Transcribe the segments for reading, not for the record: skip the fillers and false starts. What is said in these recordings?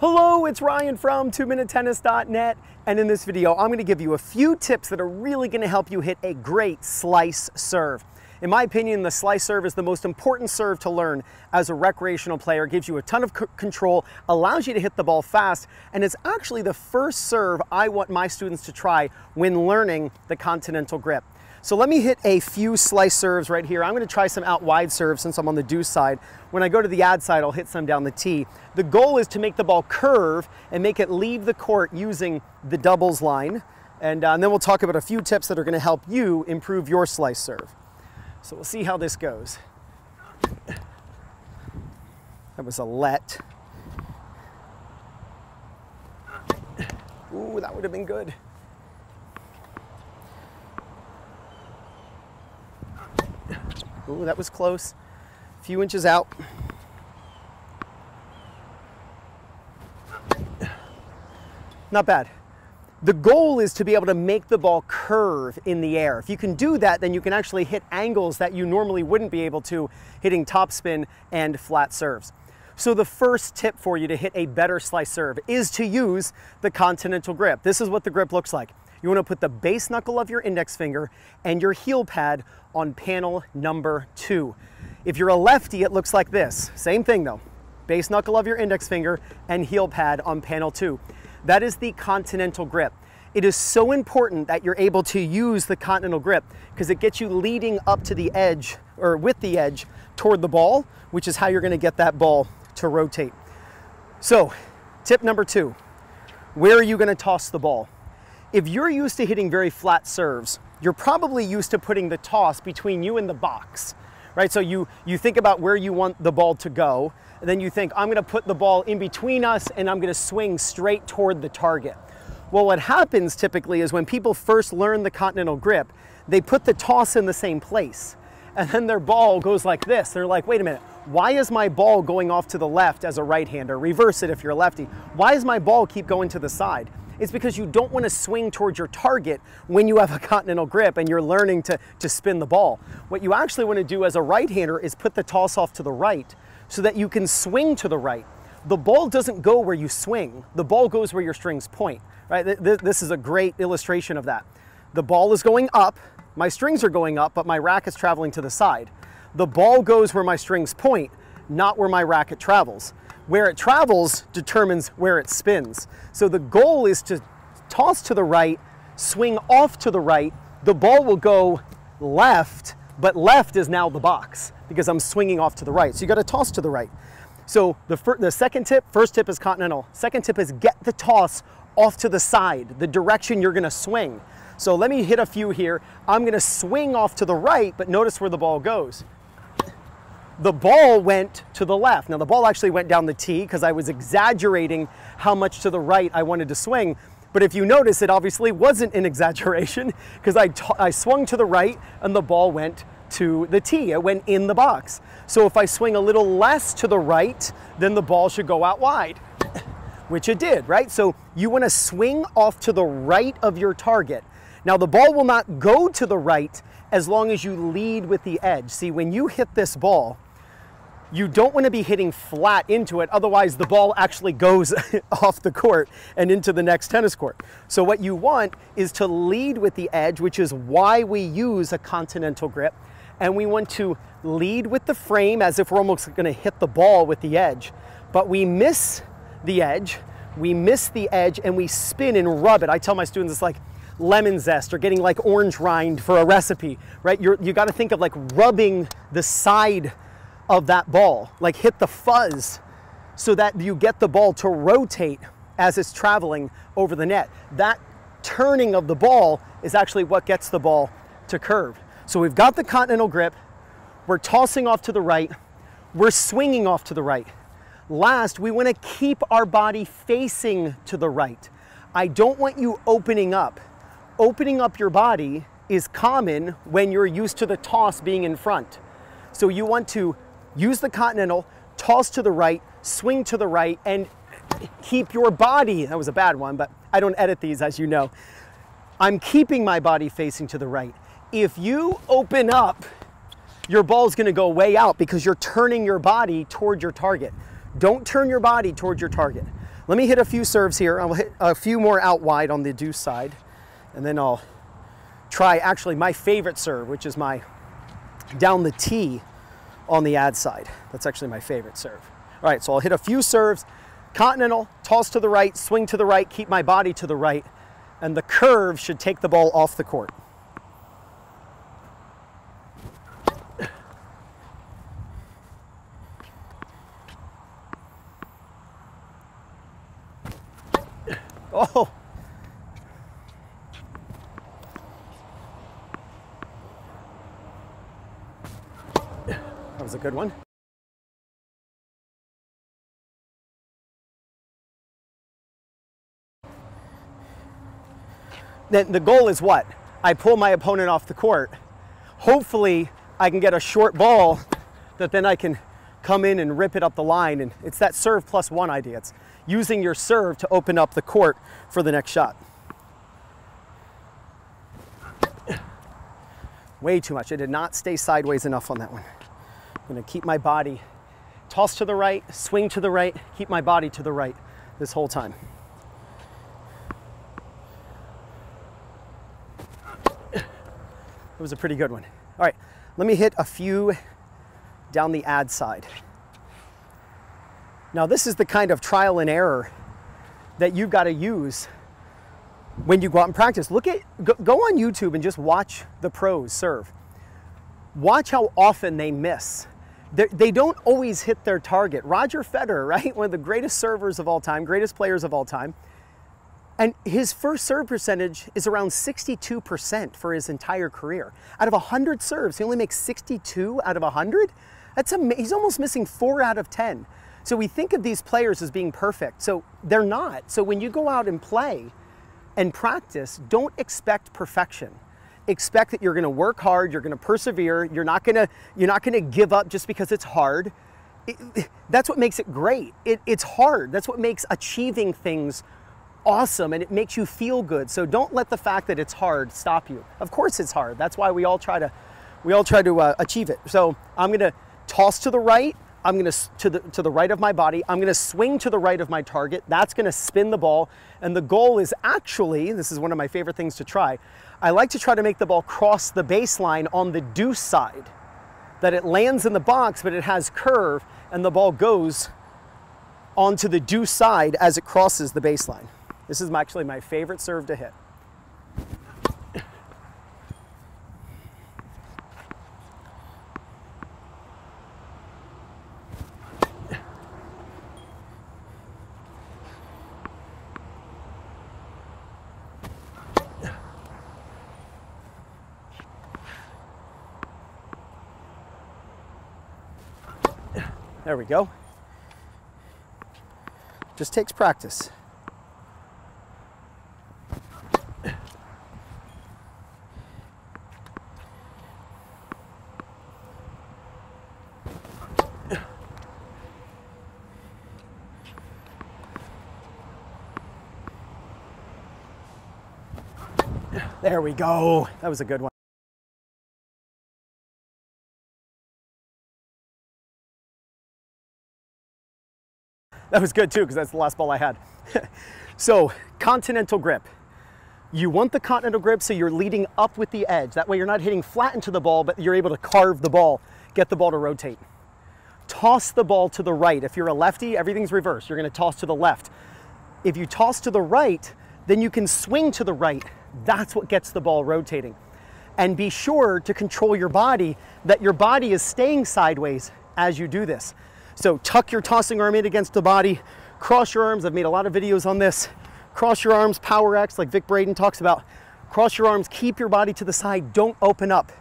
Hello, it's Ryan from 2MinuteTennis.net, and in this video I'm going to give you a few tips that are really going to help you hit a great slice serve. In my opinion, the slice serve is the most important serve to learn as a recreational player. It gives you a ton of control, allows you to hit the ball fast, and it's actually the first serve I want my students to try when learning the continental grip. So let me hit a few slice serves right here. I'm going to try some out wide serves since I'm on the deuce side. When I go to the ad side, I'll hit some down the tee. The goal is to make the ball curve and make it leave the court using the doubles line. And then we'll talk about a few tips that are going to help you improve your slice serve. So we'll see how this goes. That was a let. Ooh, that would have been good. Ooh, that was close. A few inches out. Not bad. The goal is to be able to make the ball curve in the air. If you can do that, then you can actually hit angles that you normally wouldn't be able to, hitting topspin and flat serves. So the first tip for you to hit a better slice serve is to use the continental grip. This is what the grip looks like. You want to put the base knuckle of your index finger and your heel pad on panel number 2. If you're a lefty, it looks like this. Same thing though. Base knuckle of your index finger and heel pad on panel 2. That is the continental grip. It is so important that you're able to use the continental grip because it gets you leading up to the edge, or with the edge toward the ball, which is how you're going to get that ball to rotate. So, tip number 2, where are you going to toss the ball? If you're used to hitting very flat serves, you're probably used to putting the toss between you and the box, right? So you think about where you want the ball to go, and then you think, I'm gonna put the ball in between us and I'm gonna swing straight toward the target. Well, what happens typically is when people first learn the continental grip, they put the toss in the same place, and then their ball goes like this. They're like, wait a minute, why is my ball going off to the left as a right-hander? Reverse it if you're a lefty. Why does my ball keep going to the side? It's because you don't want to swing towards your target when you have a continental grip and you're learning to spin the ball. What you actually want to do as a right-hander is put the toss off to the right so that you can swing to the right. The ball doesn't go where you swing. The ball goes where your strings point, right? This is a great illustration of that. The ball is going up, my strings are going up, but my racket's traveling to the side. The ball goes where my strings point, not where my racket travels. Where it travels determines where it spins. So the goal is to toss to the right, swing off to the right. The ball will go left, but left is now the box because I'm swinging off to the right. So you got to toss to the right. So the second tip, first tip is continental. Second tip is get the toss off to the side, the direction you're going to swing. So let me hit a few here. I'm going to swing off to the right, but notice where the ball goes. The ball went to the left. Now the ball actually went down the tee because I was exaggerating how much to the right I wanted to swing. But if you notice, it obviously wasn't an exaggeration because I swung to the right and the ball went to the tee. It went in the box. So if I swing a little less to the right, then the ball should go out wide, which it did, right? So you want to swing off to the right of your target. Now the ball will not go to the right as long as you lead with the edge. See, when you hit this ball, you don't want to be hitting flat into it, otherwise the ball actually goes off the court and into the next tennis court. So what you want is to lead with the edge, which is why we use a continental grip. And we want to lead with the frame as if we're almost going to hit the ball with the edge. But we miss the edge, and we spin and rub it. I tell my students it's like lemon zest or getting like orange rind for a recipe, right? You got to think of like rubbing the side of that ball, like hit the fuzz so that you get the ball to rotate as it's traveling over the net. That turning of the ball is actually what gets the ball to curve. So we've got the continental grip, we're tossing off to the right, we're swinging off to the right. Last, we want to keep our body facing to the right. I don't want you opening up. Opening up your body is common when you're used to the toss being in front. So you want to use the continental, toss to the right, swing to the right, and keep your body, that was a bad one, but I don't edit these as you know. I'm keeping my body facing to the right. If you open up, your ball's gonna go way out because you're turning your body toward your target. Don't turn your body toward your target. Let me hit a few serves here. I'll hit a few more out wide on the deuce side, and then I'll try actually my favorite serve, which is my down the tee on the ad side. That's actually my favorite serve. All right, so I'll hit a few serves. Continental, toss to the right, swing to the right, keep my body to the right, and the curve should take the ball off the court. Oh! That was a good one. Then the goal is what? I pull my opponent off the court. Hopefully I can get a short ball that then I can come in and rip it up the line, and it's that serve plus one idea. It's using your serve to open up the court for the next shot. Way too much. I did not stay sideways enough on that one. I'm gonna keep my body, toss to the right, swing to the right, keep my body to the right this whole time. It was a pretty good one. All right, let me hit a few down the ad side. Now this is the kind of trial and error that you've got to use when you go out and practice. Look at, go on YouTube and just watch the pros serve. Watch how often they miss. They don't always hit their target. Roger Federer, right? One of the greatest servers of all time, greatest players of all time. And his first serve percentage is around 62% for his entire career. Out of 100 serves, he only makes 62 out of 100? That's amazing. He's almost missing 4 out of 10. So we think of these players as being perfect. So they're not. So when you go out and play and practice, don't expect perfection. Expect that you're gonna work hard, you're gonna persevere, you're not gonna give up just because it's hard. That's what makes it great. It's hard. That's what makes achieving things awesome, and it makes you feel good. So don't let the fact that it's hard stop you. Of course it's hard. That's why we all try to achieve it. So I'm gonna toss to the right. I'm gonna to the right of my body. I'm gonna swing to the right of my target. That's gonna spin the ball. And the goal is actually, this is one of my favorite things to try. I like to try to make the ball cross the baseline on the deuce side, that it lands in the box, but it has curve, and the ball goes onto the deuce side as it crosses the baseline. This is actually my favorite serve to hit. There we go. Just takes practice. There we go. That was a good one. That was good too, because that's the last ball I had. So, continental grip. You want the continental grip so you're leading up with the edge. That way you're not hitting flat into the ball, but you're able to carve the ball, get the ball to rotate. Toss the ball to the right. If you're a lefty, everything's reversed. You're gonna toss to the left. If you toss to the right, then you can swing to the right. That's what gets the ball rotating. And be sure to control your body, that your body is staying sideways as you do this. So tuck your tossing arm in against the body, cross your arms. I've made a lot of videos on this. Cross your arms, power X like Vic Braden talks about. Cross your arms, keep your body to the side. Don't open up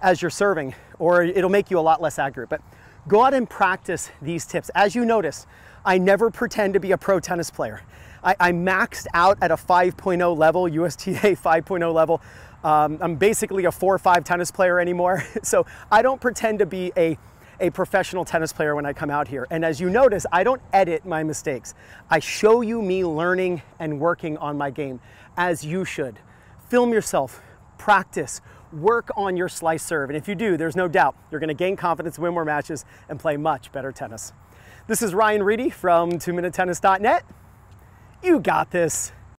as you're serving, or it'll make you a lot less accurate. But go out and practice these tips. As you notice, I never pretend to be a pro tennis player. I maxed out at a 5.0 level, USTA 5.0 level. I'm basically a 4 or 5 tennis player anymore. So I don't pretend to be a professional tennis player when I come out here. And as you notice, I don't edit my mistakes. I show you me learning and working on my game, as you should. Film yourself, practice, work on your slice serve. And if you do, there's no doubt you're gonna gain confidence, win more matches, and play much better tennis. This is Ryan Reedy from 2MinuteTennis.net. You got this.